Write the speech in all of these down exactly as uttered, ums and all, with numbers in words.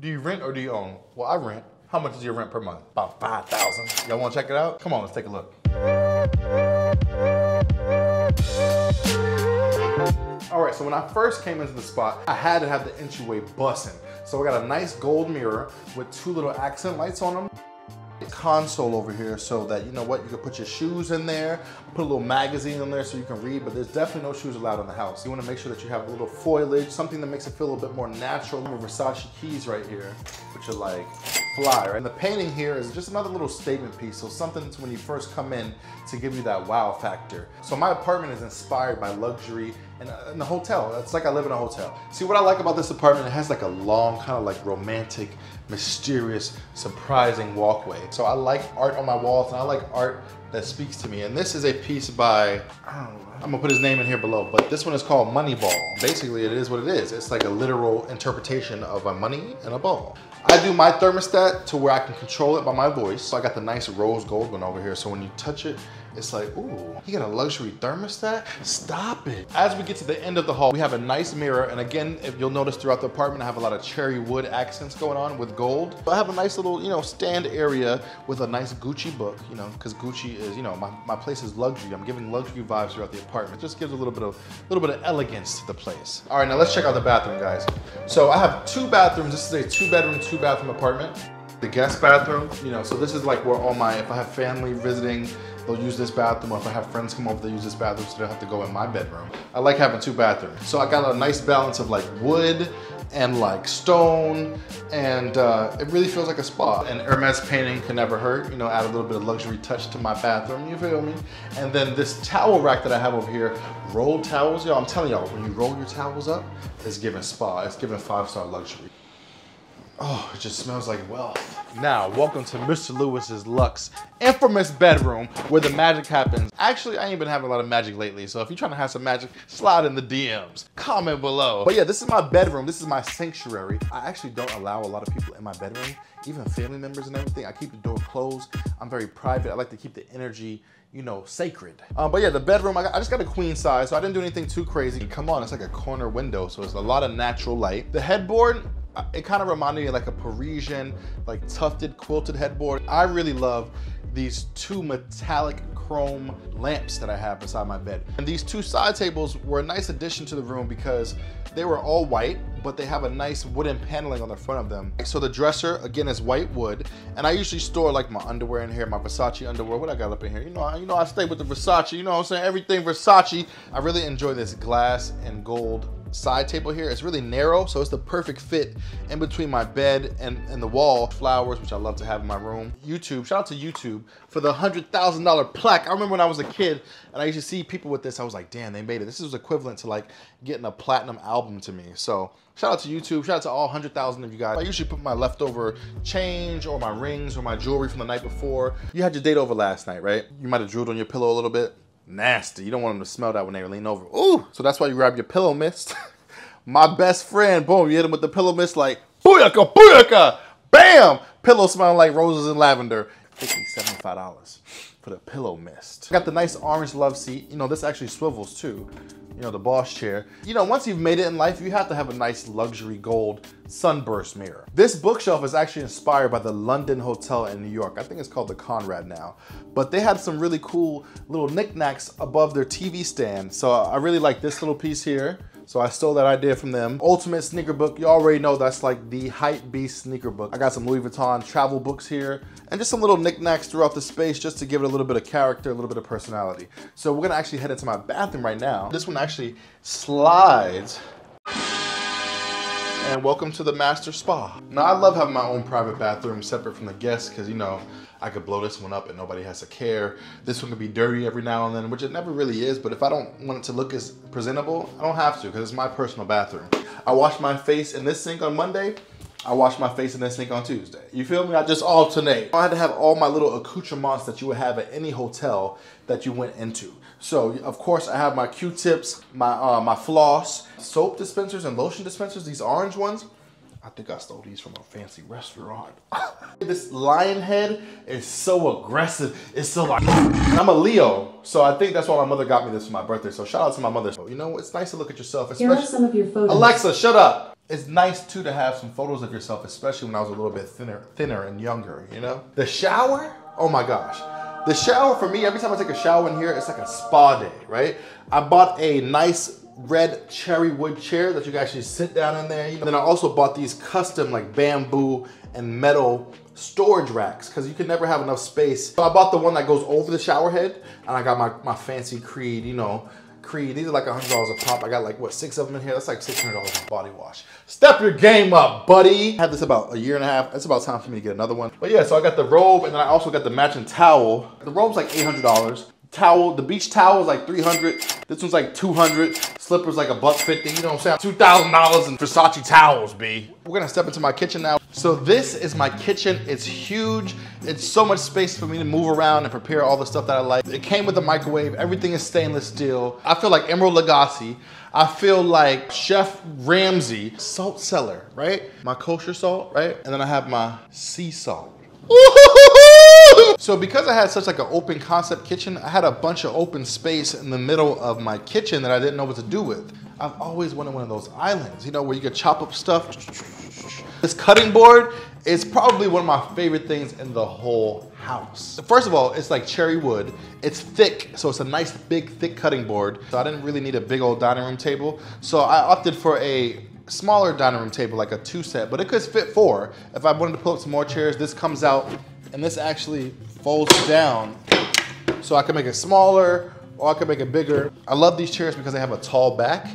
Do you rent or do you own? Well, I rent. How much is your rent per month? About five thousand dollars. Y'all wanna check it out? Come on, let's take a look. All right, so when I first came into the spot, I had to have the entryway bussin'. So I got a nice gold mirror with two little accent lights on them. Console over here so that, you know what, you can put your shoes in there, put a little magazine in there so you can read, but there's definitely no shoes allowed in the house. You want to make sure that you have a little foliage, something that makes it feel a bit more natural. Versace keys right here, which are like fly, right? And the painting here is just another little statement piece, so something that's when you first come in to give you that wow factor. So my apartment is inspired by luxury and, uh, and the hotel. It's like I live in a hotel. See, what I like about this apartment, it has like a long, kind of like romantic, mysterious, surprising walkway. So I like art on my walls, and I like art that speaks to me. And this is a piece by, I don't know, I'm gonna put his name in here below, but this one is called Moneyball. Basically, it is what it is. It's like a literal interpretation of a money and a ball. I do my thermostat to where I can control it by my voice. So I got the nice rose gold one over here. So when you touch it, it's like, ooh, you got a luxury thermostat? Stop it. As we get to the end of the hall, we have a nice mirror. And again, if you'll notice throughout the apartment, I have a lot of cherry wood accents going on with gold. But I have a nice little, you know, stand area with a nice Gucci book, you know, because Gucci is, you know, my, my place is luxury. I'm giving luxury vibes throughout the apartment. It just gives a little bit of, little bit of elegance to the place. All right, now let's check out the bathroom, guys. So I have two bathrooms. This is a two bedroom, two bathroom apartment. The guest bathroom, you know, so this is like where all my, if I have family visiting, they'll use this bathroom, or if I have friends come over, they'll use this bathroom, so they'll have to go in my bedroom. I like having two bathrooms. So I got a nice balance of like wood and like stone, and uh, it really feels like a spa. And Hermes painting can never hurt, you know, add a little bit of luxury touch to my bathroom, you feel me? And then this towel rack that I have over here, rolled towels, y'all, I'm telling y'all, when you roll your towels up, it's giving spa, it's giving five-star luxury. Oh, it just smells like wealth. Now, welcome to Mister Lewis's Luxe infamous bedroom where the magic happens. Actually, I ain't been having a lot of magic lately, so if you're trying to have some magic, slide in the D Ms, comment below. But yeah, this is my bedroom, this is my sanctuary. I actually don't allow a lot of people in my bedroom, even family members and everything. I keep the door closed, I'm very private. I like to keep the energy, you know, sacred. Um, but yeah, the bedroom, I, got, I just got a queen size, so I didn't do anything too crazy. Come on, it's like a corner window, so it's a lot of natural light. The headboard, it kind of reminded me of like a Parisian, like tufted quilted headboard. I really love these two metallic chrome lamps that I have beside my bed. And these two side tables were a nice addition to the room because they were all white, but they have a nice wooden paneling on the front of them. So the dresser, again, is white wood. And I usually store like my underwear in here, my Versace underwear. What I got up in here? You know, I, you know, I stay with the Versace, you know what I'm saying? Everything Versace. I really enjoy this glass and gold side table here. It's really narrow, so it's the perfect fit in between my bed and, and the wall. Flowers, which I love to have in my room. YouTube, shout out to YouTube for the one hundred thousand dollar plaque. I remember when I was a kid and I used to see people with this, I was like, damn, they made it. This is equivalent to like getting a platinum album to me. So shout out to YouTube, shout out to all one hundred thousand of you guys. I usually put my leftover change or my rings or my jewelry from the night before. You had your date over last night, right? You might've drooled on your pillow a little bit. Nasty. You don't want them to smell that when they lean over. Ooh! So that's why you grab your pillow mist. My best friend, boom, you hit him with the pillow mist like, booyaka, booyaka, bam! Pillow smelling like roses and lavender. fifty, seventy-five dollars for the pillow mist. Got the nice orange love seat. You know, this actually swivels too. You know, the boss chair. You know, once you've made it in life, you have to have a nice luxury gold sunburst mirror. This bookshelf is actually inspired by the London Hotel in New York. I think it's called the Conrad now. But they had some really cool little knickknacks above their T V stand. So I really like this little piece here. So I stole that idea from them. Ultimate sneaker book, you already know that's like the hype beast sneaker book. I got some Louis Vuitton travel books here and just some little knickknacks throughout the space just to give it a little bit of character, a little bit of personality. So we're gonna actually head into my bathroom right now. This one actually slides. And welcome to the master spa. Now I love having my own private bathroom separate from the guests because, you know, I could blow this one up and nobody has to care. This one could be dirty every now and then, which it never really is, but if I don't want it to look as presentable, I don't have to because it's my personal bathroom. I wash my face in this sink on Monday, I wash my face in this sink on Tuesday. You feel me? I just alternate. I had to have all my little accoutrements that you would have at any hotel that you went into. So of course I have my Q-tips, my, uh, my floss, soap dispensers and lotion dispensers, these orange ones. I think I stole these from a fancy restaurant. This lion head is so aggressive. It's so like, I'm a Leo. So I think that's why my mother got me this for my birthday. So shout out to my mother. You know, it's nice to look at yourself. Especially... Here are some of your photos. Alexa, shut up. It's nice too to have some photos of yourself, especially when I was a little bit thinner, thinner and younger, you know? The shower, oh my gosh. The shower for me, every time I take a shower in here, it's like a spa day, right? I bought a nice red cherry wood chair that you can actually sit down in there. You know? And then I also bought these custom like bamboo and metal storage racks because you can never have enough space. So I bought the one that goes over the shower head, and I got my, my fancy Creed, you know, Creed. These are like a hundred dollars a pop. I got like, what, six of them in here? That's like six hundred dollars a body wash. Step your game up, buddy. I had this about a year and a half. It's about time for me to get another one. But yeah, so I got the robe, and then I also got the matching towel. The robe's like eight hundred dollars. Towel, the beach towel is like three hundred. This one's like two hundred. Slippers like a buck fifty. You know what I'm saying? two thousand dollars in Versace towels, B. We're gonna step into my kitchen now. So this is my kitchen. It's huge. It's so much space for me to move around and prepare all the stuff that I like. It came with a microwave. Everything is stainless steel. I feel like Emeril Lagasse. I feel like Chef Ramsay. Salt cellar, right? My kosher salt, right? And then I have my sea salt. So because I had such like an open concept kitchen, I had a bunch of open space in the middle of my kitchen that I didn't know what to do with. I've always wanted one of those islands, you know, where you could chop up stuff. This cutting board is probably one of my favorite things in the whole house. First of all, it's like cherry wood. It's thick, so it's a nice big, thick cutting board. So I didn't really need a big old dining room table. So I opted for a smaller dining room table, like a two set, but it could fit four. If I wanted to pull up some more chairs, this comes out and this actually folds down so I can make it smaller or I can make it bigger. I love these chairs because they have a tall back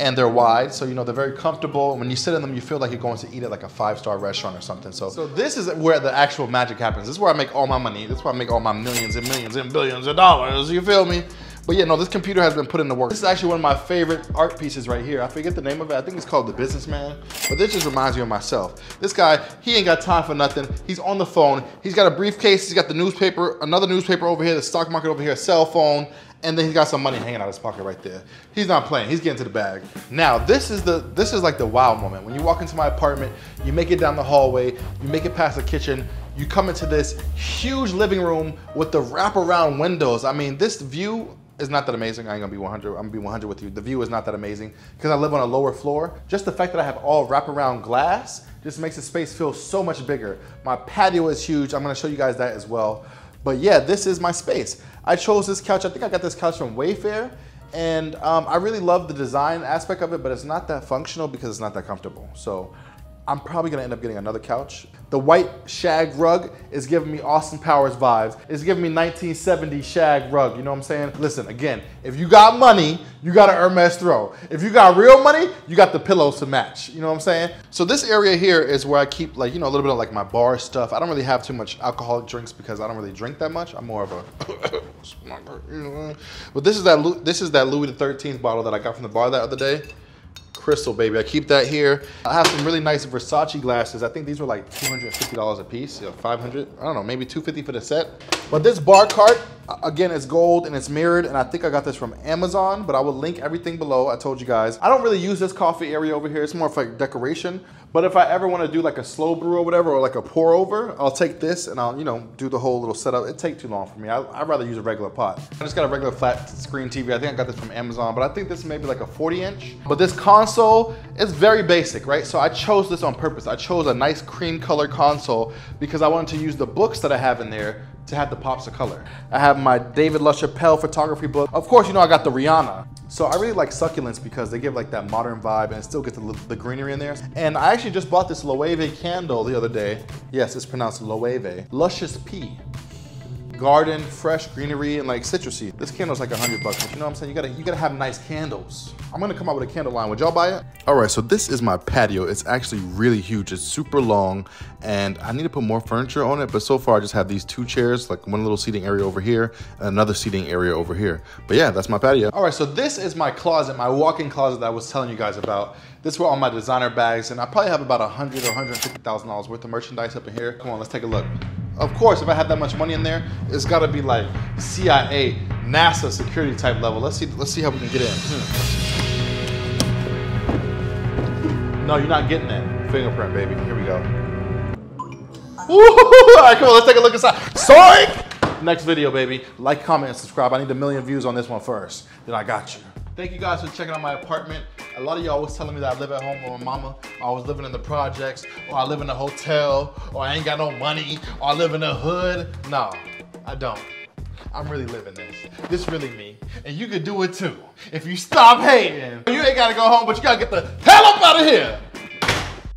and they're wide. So, you know, they're very comfortable. When you sit in them, you feel like you're going to eat at like a five-star restaurant or something. So, so this is where the actual magic happens. This is where I make all my money. This is where I make all my millions and millions and billions of dollars. You feel me? But yeah, no, this computer has been put into work. This is actually one of my favorite art pieces right here. I forget the name of it. I think it's called The Businessman, but this just reminds me of myself. This guy, he ain't got time for nothing. He's on the phone. He's got a briefcase. He's got the newspaper, another newspaper over here, the stock market over here, a cell phone, and then he's got some money hanging out of his pocket right there. He's not playing. He's getting to the bag. Now, this is the this is like the wow moment. When you walk into my apartment, you make it down the hallway, you make it past the kitchen, you come into this huge living room with the wraparound windows. I mean, this view, it's not that amazing. I ain't gonna be one hundred. I'm gonna be one hundred with you. The view is not that amazing because I live on a lower floor. Just the fact that I have all wraparound glass just makes the space feel so much bigger. My patio is huge. I'm gonna show you guys that as well. But yeah, this is my space. I chose this couch. I think I got this couch from Wayfair. And um, I really love the design aspect of it, but it's not that functional because it's not that comfortable. So I'm probably gonna end up getting another couch. The white shag rug is giving me Austin Powers vibes. It's giving me nineteen seventies shag rug, you know what I'm saying? Listen, again, if you got money, you got a Hermes throw. If you got real money, you got the pillows to match, you know what I'm saying? So this area here is where I keep like, you know, a little bit of like my bar stuff. I don't really have too much alcoholic drinks because I don't really drink that much. I'm more of a smoker, you know. But this is that, this is that Louis the thirteenth bottle that I got from the bar that other day. Crystal, baby. I keep that here. I have some really nice Versace glasses. I think these were like two hundred fifty dollars a piece, you know, five hundred, I don't know, maybe two fifty for the set. But this bar cart, again, it's gold and it's mirrored, and I think I got this from Amazon, but I will link everything below. I told you guys. I don't really use this coffee area over here. It's more of like decoration, but if I ever want to do like a slow brew or whatever, or like a pour over, I'll take this and I'll, you know, do the whole little setup. It takes too long for me. I, I'd rather use a regular pot. I just got a regular flat screen T V. I think I got this from Amazon, but I think this may be like a forty inch, but this console, it's very basic, right? So I chose this on purpose. I chose a nice cream color console because I wanted to use the books that I have in there to have the pops of color. I have my David LaChapelle photography book. Of course, you know, I got the Rihanna. So I really like succulents because they give like that modern vibe and still get the, the greenery in there. And I actually just bought this Loewe candle the other day. Yes, it's pronounced Loewe. Luscious Pea. Garden, fresh greenery, and like citrusy. This candle's like a hundred bucks. You know what I'm saying? You gotta, you gotta have nice candles. I'm gonna come out with a candle line. Would y'all buy it? All right, so this is my patio. It's actually really huge. It's super long, and I need to put more furniture on it. But so far, I just have these two chairs, like one little seating area over here, and another seating area over here. But yeah, that's my patio. All right, so this is my closet, my walk-in closet that I was telling you guys about. This is where all my designer bags, and I probably have about a hundred or a hundred fifty thousand dollars worth of merchandise up in here. Come on, let's take a look. Of course, if I had that much money in there, it's gotta be like C I A, NASA security type level. Let's see, let's see how we can get in. Hmm. No, you're not getting it. Fingerprint, baby. Here we go. Woo! All right, come on, let's take a look inside. Soink! Next video, baby. Like, comment, and subscribe. I need a million views on this one first. Then I got you. Thank you guys for checking out my apartment. A lot of y'all was telling me that I live at home with my mama, or I was living in the projects, or I live in a hotel, or I ain't got no money, or I live in a hood. No, I don't. I'm really living this. This really me. And you could do it too. If you stop hating, you ain't gotta go home, but you gotta get the hell up out of here.